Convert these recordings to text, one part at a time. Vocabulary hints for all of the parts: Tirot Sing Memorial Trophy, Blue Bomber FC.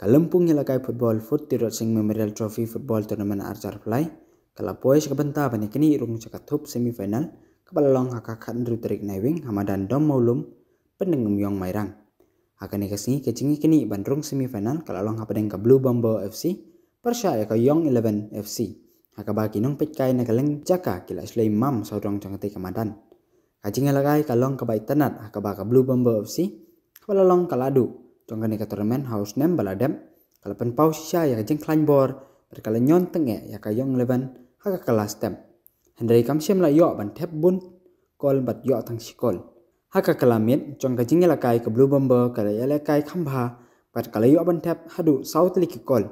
Kalempung hilakay football foot Tirot Sing Memorial Trophy football tournament archer fly. Kalapoy sekabenta banyak kini irung cakatup semifinal. Kepalalong hakakan rutrik naewing hamadan dom maulum pendenggum yong mairang. Hakani kesini kecingi kini bandrung semifinal kalalong hapadeng ke Blue Bomber FC. Persyaya ke Young 11 FC. Hakabaki nong petkai nakaleng jaka kila slay mam saudong cangkati kamadan. Kajing hilakay kalong kebaik tenat hakabaka Blue Bomber FC. Kepalalong kaladu. Tongkani ka turnamen house nem baladem kalapan pau sya ya jeng klain bor berkala nyonteng ya kayong leban haka kelas tem hendai kam syam la yo ban tep bun kol bat yo tang sikol haka kelamit jong ka jing la kai ka Blue Bomber kala ya la kai khamba pat kala yo ban tep hadu saut li kol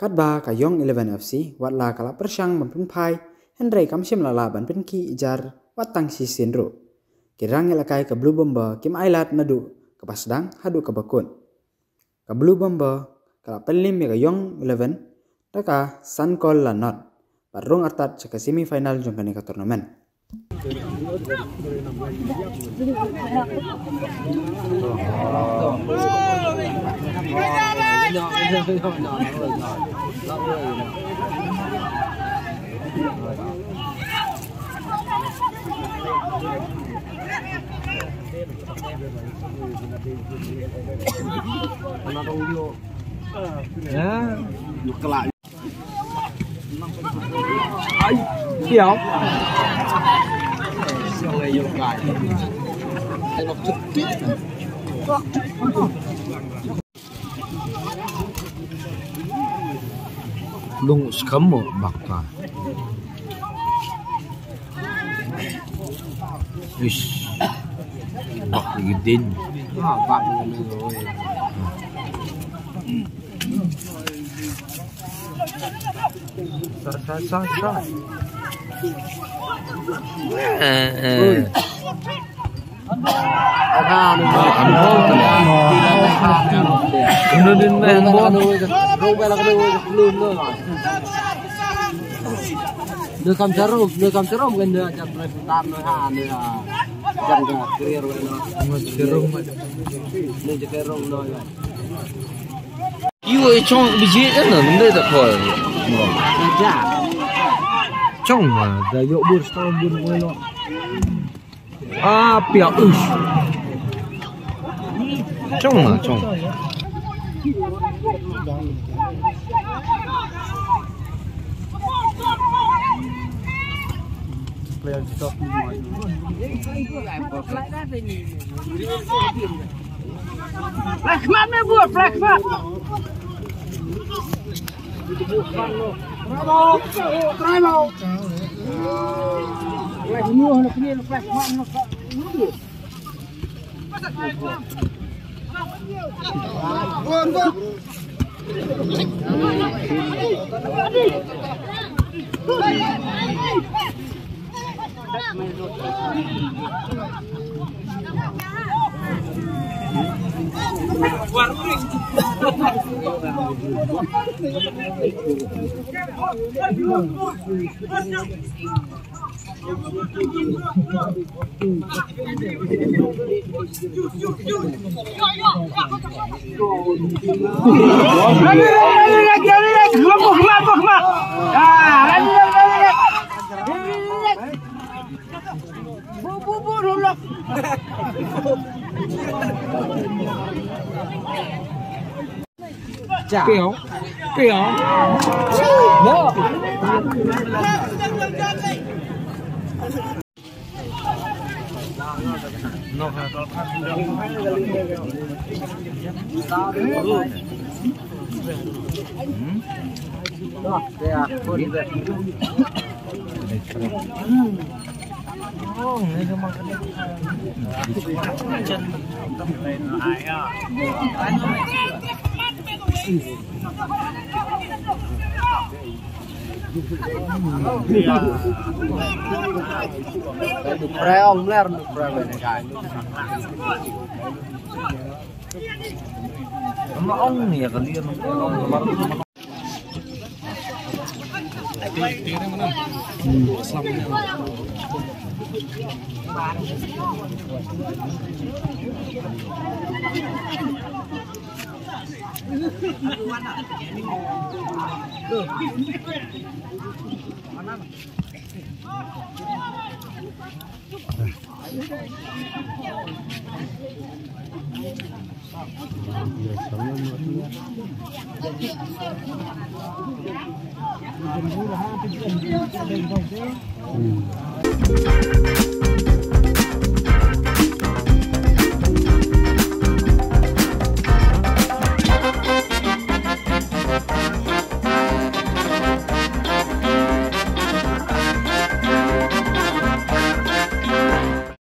kat ba kayong 11 FC wat la kala persyang ban pun pai hendai kam syam la ban pun ki ijar wat tang si sindro kirang la kai ka Blue Bomber kim ailat nadu ka pasdang hadu ka bakun ka Blue Bomber kala pelim ya ka Young 11 taka san kol la not parung artat saka semifinal jong kane ka turnamen Lung khấm một bạc toàn. Ish, bọc gì tin? À, bọc rồi. Sao? Đưa cam chả rôm, gần đưa chặt lại tam nơi hà nơi à, gần cả kia rồi nó, mua chả rôm rồi. Yêu ấy trong bị chết nữa, nó đây là khỏi. Trong mà đại lộ buôn sao buôn quay lọ. À bèo ư? Trong mà trong. Player stop mọi người. Kêu no. Oh, ini cuma kena macam lain ayah. Anu, tinggal mana? Selamat.